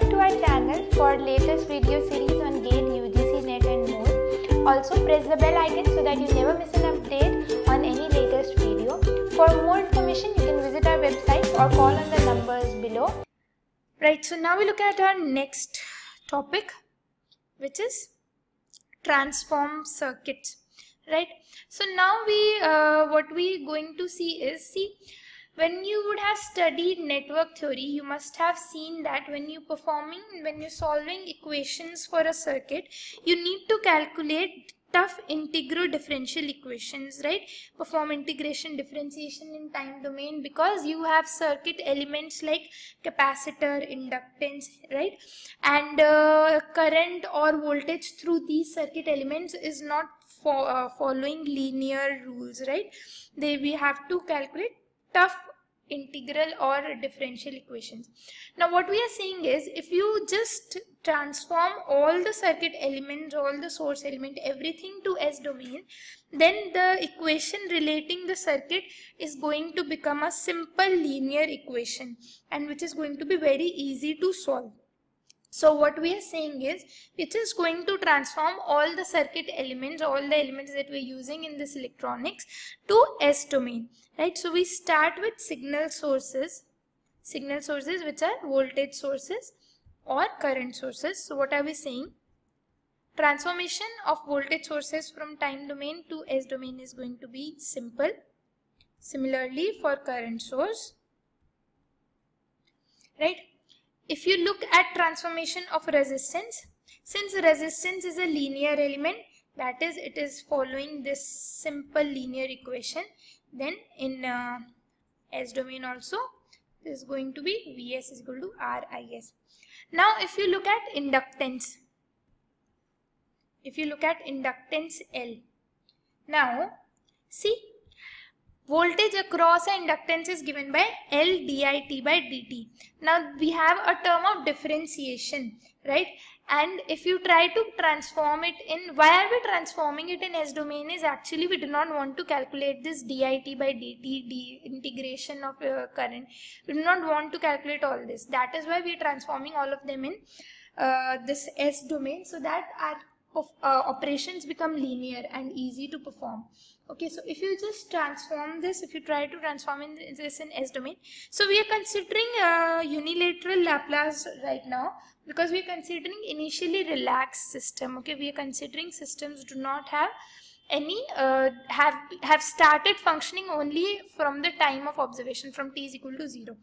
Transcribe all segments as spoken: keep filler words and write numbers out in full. subscribe to our channel for latest video series on GATE, U G C, NET and more. Also press the bell icon so that you never miss an update on any latest video. For more information you can visit our website or call on the numbers below. Right, so now we look at our next topic, which is transform circuits. Right, so now we uh, what we going to see is, see when you would have studied network theory, you must have seen that when you performing when you're solving equations for a circuit, you need to calculate tough integral differential equations, right? Perform integration, differentiation in time domain, because you have circuit elements like capacitor, inductance, right? And uh, current or voltage through these circuit elements is not for, uh, following linear rules, right? They we have to calculate tough integral or differential equations. Now what we are saying is, if you just transform all the circuit elements, all the source element, everything to S domain, then the equation relating the circuit is going to become a simple linear equation, and which is going to be very easy to solve. So what we are saying is, it is going to transform all the circuit elements, all the elements that we are using in this electronics, to S domain, right? So we start with signal sources, signal sources which are voltage sources or current sources. So what are we saying? Transformation of voltage sources from time domain to S domain is going to be simple. Similarly for current source, right? If you look at transformation of resistance, since resistance is a linear element, that is, it is following this simple linear equation, then in uh, S domain also this is going to be Vs is equal to R Is. Now if you look at inductance, if you look at inductance L, now see, voltage across an inductance is given by L dIt by dt. Now we have a term of differentiation, right? And if you try to transform it in, why are we transforming it in S domain is actually we do not want to calculate this dIt by dt, d integration of uh, current. We do not want to calculate all this. That is why we are transforming all of them in uh, this S domain, so that our Of, uh, operations become linear and easy to perform. Okay, so if you just transform this, if you try to transform in this in S domain, so we are considering uh, unilateral Laplace right now, because we are considering initially relaxed system. Okay, we are considering systems do not have any uh, have have started functioning only from the time of observation, from t is equal to zero.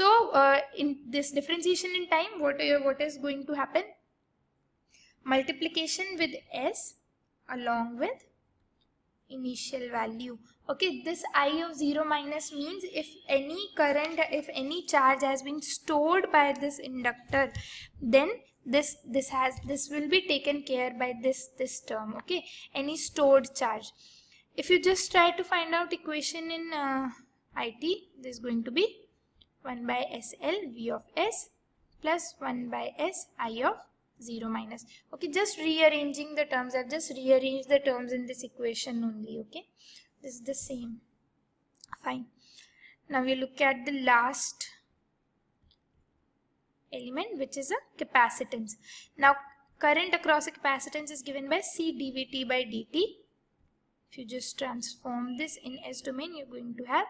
So uh, in this differentiation in time, what uh, what is going to happen? Multiplication with S along with initial value. Okay, this I of zero minus means if any current, if any charge has been stored by this inductor, then this this has this will be taken care by this this term. Okay, any stored charge. If you just try to find out equation in uh, it, this is going to be one by S L V of S plus one by S I of zero minus. Okay, just rearranging the terms. I've just rearranged the terms in this equation only. Okay, this is the same. Fine. Now we look at the last element, which is a capacitance. Now current across a capacitance is given by C dvt by dt. If you just transform this in S domain, you're going to have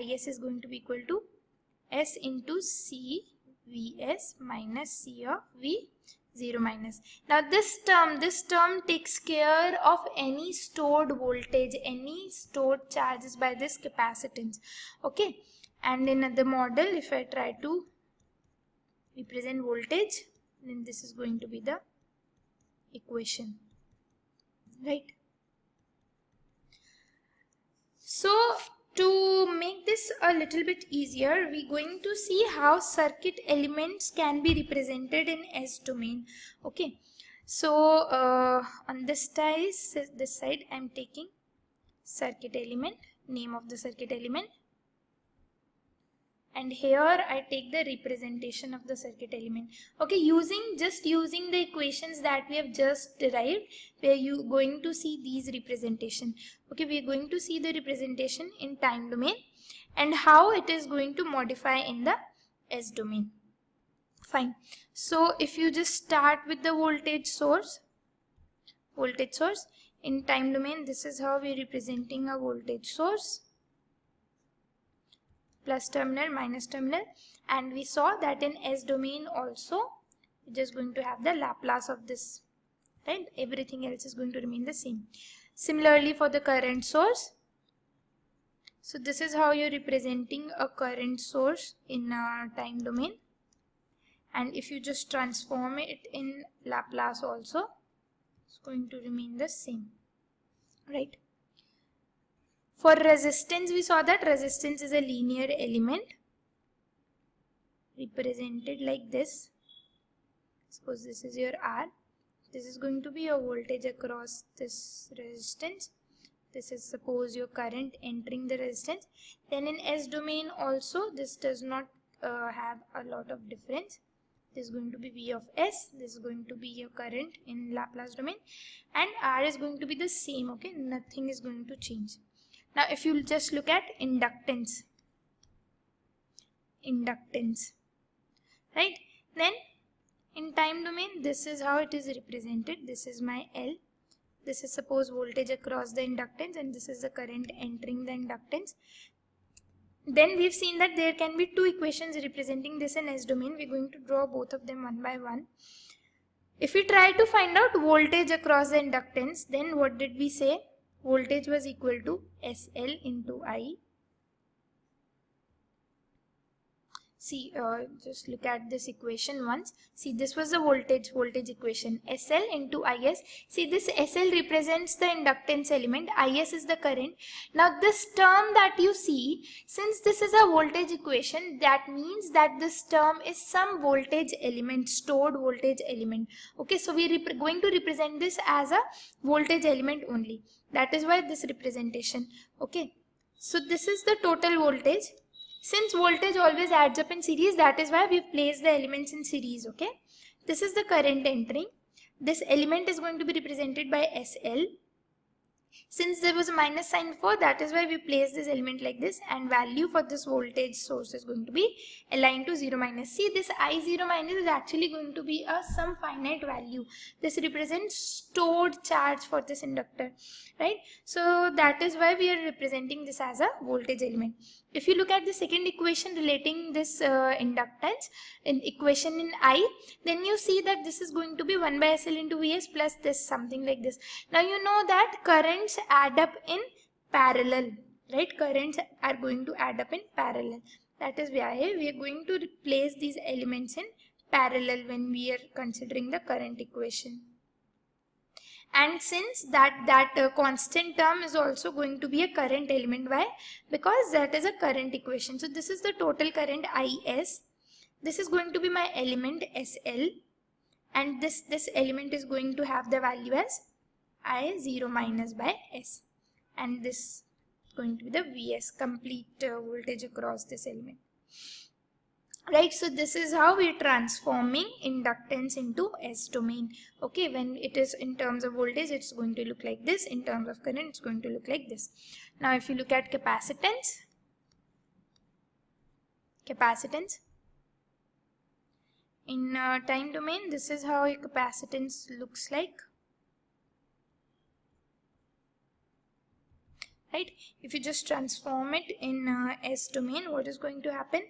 Is is going to be equal to S into C Vs minus C of V zero minus. Now this term, this term takes care of any stored voltage, any stored charges by this capacitance. Okay, and in the model, if I try to represent voltage, then this is going to be the equation, right? So to make this a little bit easier, we're going to see how circuit elements can be represented in S domain. Okay, so uh, on this side, this side I'm taking circuit element, name of the circuit element, and here I take the representation of the circuit element. Okay, using just using the equations that we have just derived, where you going to see these representation. Okay, we are going to see the representation in time domain and how it is going to modify in the S domain. Fine. So if you just start with the voltage source, voltage source in time domain, this is how we are representing a voltage source. Plus terminal, minus terminal, and we saw that in S domain also we're just going to have the Laplace of this, right? Everything else is going to remain the same. Similarly for the current source, so this is how you're representing a current source in a time domain, and if you just transform it in Laplace also, it's going to remain the same, right? For resistance, we saw that resistance is a linear element represented like this. Suppose this is your R. This is going to be your voltage across this resistance. This is suppose your current entering the resistance. Then in S domain also, this does not uh, have a lot of difference. This is going to be V of S. This is going to be your current in Laplace domain. And R is going to be the same, okay? Nothing is going to change. Now if you just look at inductance, inductance, right? Then in time domain, this is how it is represented. This is my L. This is suppose voltage across the inductance, and this is the current entering the inductance. Then we've seen that there can be two equations representing this in S domain. We're going to draw both of them one by one. If we try to find out voltage across the inductance, then what did we say? Voltage was equal to S L into I. See, uh, just look at this equation once. See, this was the voltage, voltage equation, S L into I S. See, this S L represents the inductance element, I S is the current. Now, this term that you see, since this is a voltage equation, that means that this term is some voltage element, stored voltage element. Okay, so we are going to represent this as a voltage element only. That is why this representation, okay. So, this is the total voltage. Since voltage always adds up in series, that is why we've placed the elements in series, okay. This is the current entering. This element is going to be represented by S L. Since there was a minus sign before, that is why we place this element like this, and value for this voltage source is going to be aligned to zero minus. See, this I zero minus is actually going to be a some finite value. This represents stored charge for this inductor, right? So that is why we are representing this as a voltage element. If you look at the second equation relating this uh, inductance, in equation in I, then you see that this is going to be one by S L into V S plus this, something like this. Now you know that current add up in parallel, right? Currents are going to add up in parallel. That is why we are going to replace these elements in parallel when we are considering the current equation. And since that, that uh, constant term is also going to be a current element, why? Because that is a current equation. So this is the total current I S. This is going to be my element S L, and this, this element is going to have the value as I zero minus by S, and this is going to be the V S, complete uh, voltage across this element, right? So this is how we are transforming inductance into S domain, okay? When it is in terms of voltage, it's going to look like this. In terms of current, it's going to look like this. Now if you look at capacitance, capacitance in uh, time domain, this is how your capacitance looks like. Right? If you just transform it in uh, S domain, what is going to happen?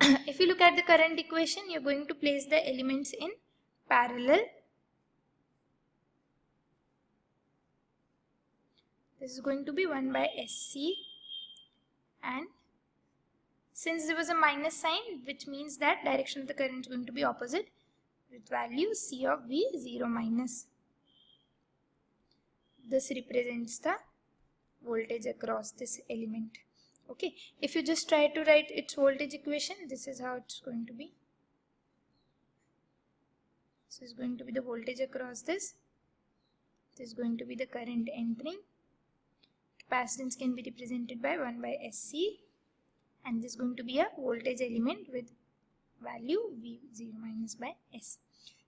If you look at the current equation, you're going to place the elements in parallel. This is going to be one by S C, and since there was a minus sign, which means that direction of the current is going to be opposite, with value C of V zero minus. This represents the voltage across this element, okay. If you just try to write its voltage equation, this is how it's going to be. This is going to be the voltage across this. This is going to be the current entering. Capacitance can be represented by one by S C, and this is going to be a voltage element with value V zero minus by S.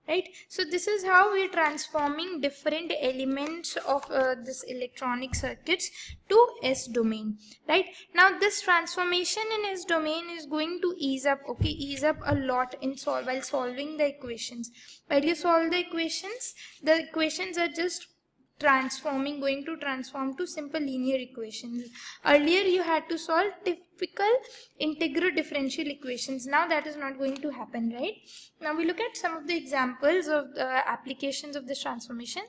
right? So this is how we are transforming different elements of uh, this electronic circuits to S domain, right? Now this transformation in S domain is going to ease up, okay, ease up a lot in sol- while solving the equations. While you solve the equations, the equations are just transforming, going to transform to simple linear equations. Earlier you had to solve typical integral differential equations. Now that is not going to happen, right? Now we look at some of the examples of the applications of this transformation.